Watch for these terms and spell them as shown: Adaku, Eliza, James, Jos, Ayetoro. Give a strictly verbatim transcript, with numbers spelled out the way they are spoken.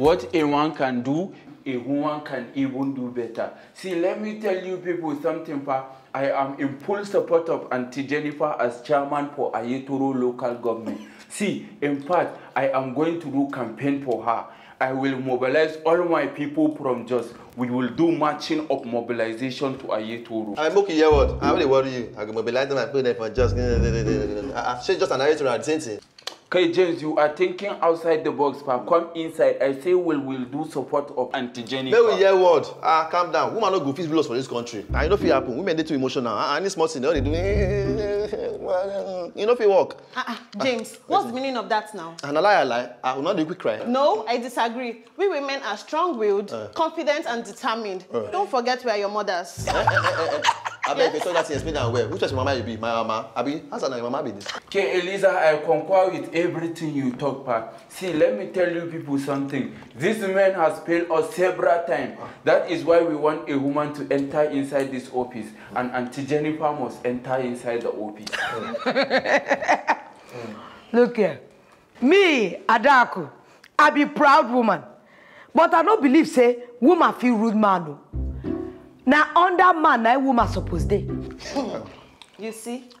What a one can do, a woman can even do better. See, let me tell you people something, pa. I am in full support of Auntie Jennifer as chairman for Ayetoro local government. See, in fact, I am going to do campaign for her. I will mobilize all my people from Jos. We will do matching of mobilization to Ayetoro. I'm okay, yeah, what? I really worry you. I can mobilize them and put them for Jos. I've said Jos and Ayetoro at the same thing. Okay, James, you are thinking outside the box, but come inside. I say we will do support of Auntie Jennifer. May we hear word. Ah, calm down. Woman not go fix blows for this country. I know if it happen. Women, they too emotional. I need small thing. They do. You know if it work. Ah, James, what's the meaning of that now? And a lie, a lie. I will not do quick cry. No, I disagree. We women are strong-willed, uh. confident, and determined. Uh. Don't forget we are your mothers. I beg you, that explain that well. Which was your mama you be? My mama. Abi, how's that your mama be this? Okay, Eliza, I concur with everything you talk about. See, let me tell you people something. This man has failed us several times. That is why we want a woman to enter inside this office. And Auntie Jennifer must enter inside the office. Look here. Me, Adaku, I be proud woman. But I don't believe, say, woman feel rude man. Now, under man, I woman supposed to. You see,